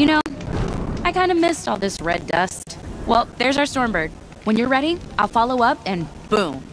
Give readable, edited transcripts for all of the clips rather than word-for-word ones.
You know, I kind of missed all this red dust. Well, there's our Stormbird. When you're ready, I'll follow up and boom.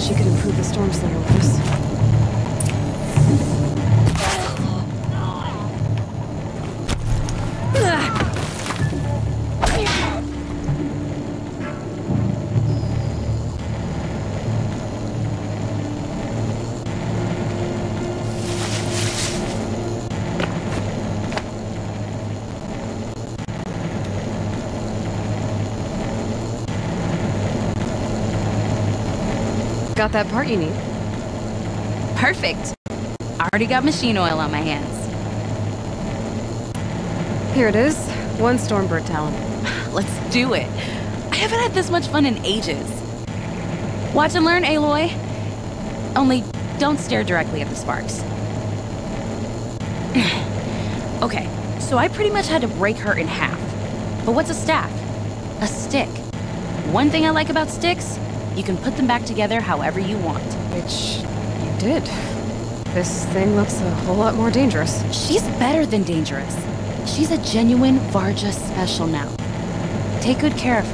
She could improve the Stormslinger with us. Got that part you need. Perfect. I already got machine oil on my hands. Here it is. One Stormbird talent. Let's do it. I haven't had this much fun in ages. Watch and learn, Aloy. Only don't stare directly at the sparks. Okay, so I pretty much had to break her in half. But what's a staff? A stick. One thing I like about sticks, you can put them back together however you want. Which you did. This thing looks a whole lot more dangerous. She's better than dangerous. She's a genuine Varga special now. Take good care of her.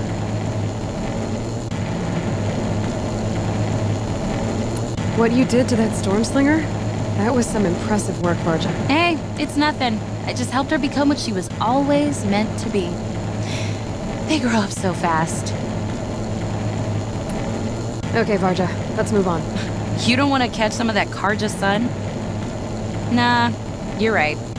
What you did to that Stormslinger? That was some impressive work, Varga. Hey, it's nothing. I just helped her become what she was always meant to be. They grow up so fast. Okay, Varga, let's move on. You don't want to catch some of that Karja sun? Nah, you're right.